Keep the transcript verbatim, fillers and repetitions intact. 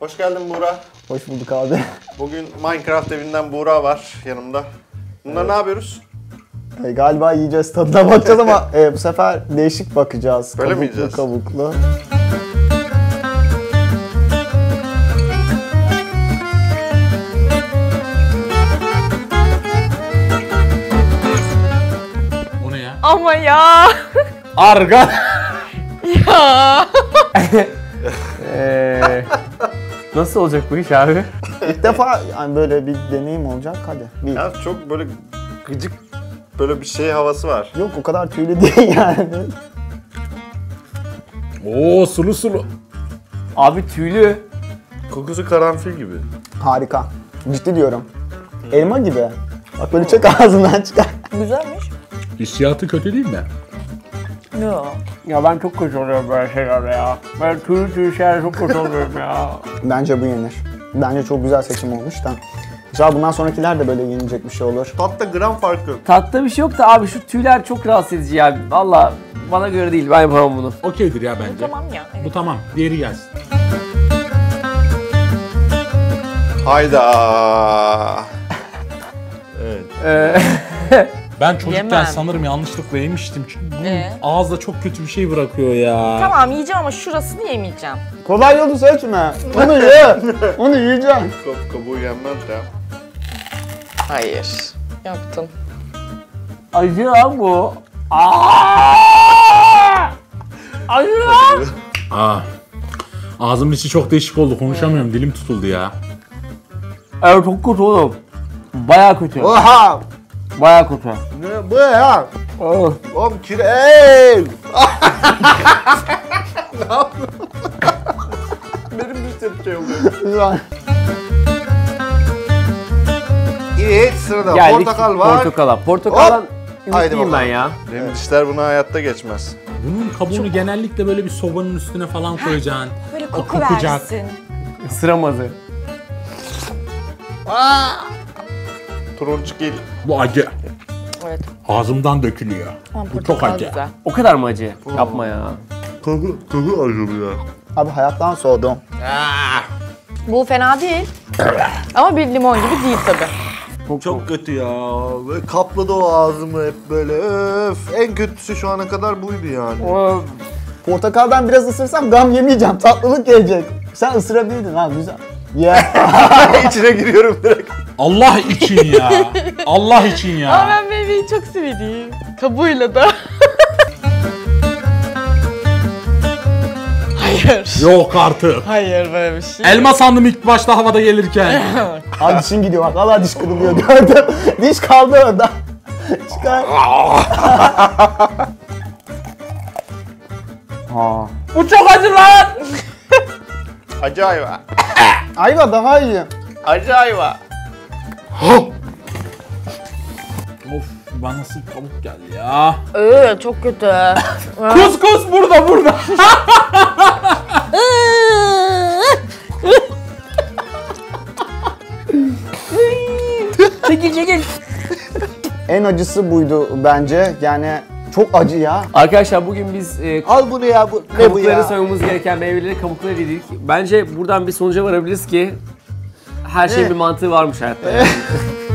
Hoş geldin Buğra. Hoş bulduk abi. Bugün Minecraft evinden Buğra var yanımda. Bunlar evet. Ne yapıyoruz? E, galiba yiyeceğiz, tadına bakacağız ama e, bu sefer değişik bakacağız. Böyle kabuklu, mi yiyeceğiz? Kabuklu. O ne ya? Ama ya! Argan! Ya! Eee... Nasıl olacak bu iş abi? İlk defa yani böyle bir deneyim olacak, hadi. Bir. Ya çok böyle gıcık, böyle bir şey havası var. Yok, o kadar tüylü değil yani. Oo, sulu sulu. Abi tüylü. Kokusu karanfil gibi. Harika. Ciddi diyorum. Hı. Elma gibi. Bak böyle çek ağzından çıkar. Güzelmiş. Hissiyatı kötü değil mi? Yo. Ya ben çok kötü oluyorum böyle şeylere ya. Ben tüylü tüylü şeyler çok kötü oluyorum ya. Bence bu yenir. Bence çok güzel seçim olmuş da. İnşallah bundan sonrakiler de böyle yenilecek bir şey olur. Tatta gram fark yok. Tatta bir şey yok da abi şu tüyler çok rahatsız edici ya. Valla bana göre değil, ben yapamam bunu. Okeydir ya bence. Bu tamam ya. Evet. Bu tamam. Diğeri gelsin. Hayda. Evet. Ben çocukken Yemem. sanırım yanlışlıkla yemiştim çünkü bunun ee? ağızda çok kötü bir şey bırakıyor ya. Tamam yiyeceğim ama şurasını yemeyeceğim. Kolay yolu seçme. Onu ye. Onu yiyeceğim. Kabuğu yenmez de. Hayır. Yaptım. Acı lan bu. Aaaaaa! Acı lan! Aa. Ağzımın içi çok değişik oldu. Konuşamıyorum. Hmm. Dilim tutuldu ya. Evet, çok kötü oğlum. Bayağı kötü. Oha! Bayağı kötü. Ne bu ya? Oh. Oğlum kire... Eyyy! Ne yapıyorsun? Benim bir tepki oluyor. Evet, sırada geldik, portakal var. Portakala. Portakaldan ümitliyim ben ya. Benim evet. dişler buna hayatta geçmez. Bunun kabuğunu çok... genellikle böyle bir sobanın üstüne falan koyacaksın. Böyle koku kokacak. Versin. Isıramazı. Turuncukil. Bu acı. Evet. Ağzımdan dökülüyor. Ama bu çok acı. Güzel. O kadar mı acı? Oo. Yapma ya. Tadı, tadı acı ya. Abi hayattan soğudum. Ah. Bu fena değil. Ama bir limon gibi değil tabi. Çok, çok kötü ya. Böyle kapladı o ağzımı hep böyle. Öf. En kötüsü şu ana kadar buydu yani. Öf. Portakaldan biraz ısırsam gam yemeyeceğim. Tatlılık gelecek. Sen ısırabildin ha, güzel. Yeah. İçine giriyorum direkt. Allah için ya. Allah için ya. Ama ben meyveyi çok sevdim. Kabuğuyla da. Hayır. Yok artık. Hayır böyle bir şey. Elma sandım ilk başta havada gelirken. Abi dişin gidiyor bak. Valla diş kırılıyor gördüm. Diş kaldı orada. Çıkar. Bu çok acı lan. Acı ayva. Ayva daha iyi. Acı ayva. Of, bana nasıl pamuk geldi ya. Ee, çok kötü. Kus kus burada burada. Çekil çekil. En acısı buydu bence. Yani çok acı ya. Arkadaşlar bugün biz e, al bunu ya, bu, kabukları bu ya? soymamız gereken meyveleri kabukları yedik. Bence buradan bir sonuca varabiliriz ki her şeyin bir mantığı varmış hayatta.